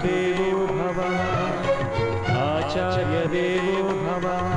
देवो भव आचार्य देवो भव।